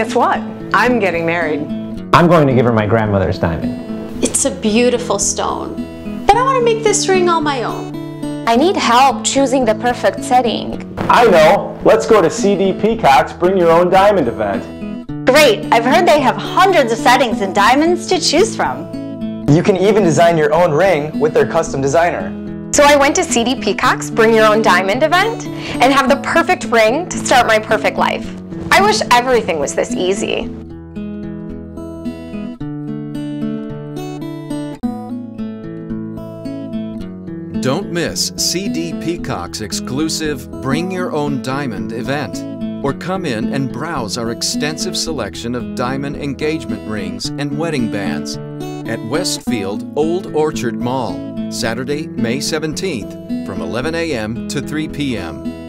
Guess what? I'm getting married. I'm going to give her my grandmother's diamond. It's a beautiful stone, but I want to make this ring on my own. I need help choosing the perfect setting. I know. Let's go to C.D. Peacock's Bring Your Own Diamond event. Great. I've heard they have hundreds of settings and diamonds to choose from. You can even design your own ring with their custom designer. So I went to C.D. Peacock's Bring Your Own Diamond event and have the perfect ring to start my perfect life. I wish everything was this easy. Don't miss C.D. Peacock's exclusive Bring Your Own Diamond event, or come in and browse our extensive selection of diamond engagement rings and wedding bands at Westfield Old Orchard Mall, Saturday, May 17th from 11 a.m. to 3 p.m.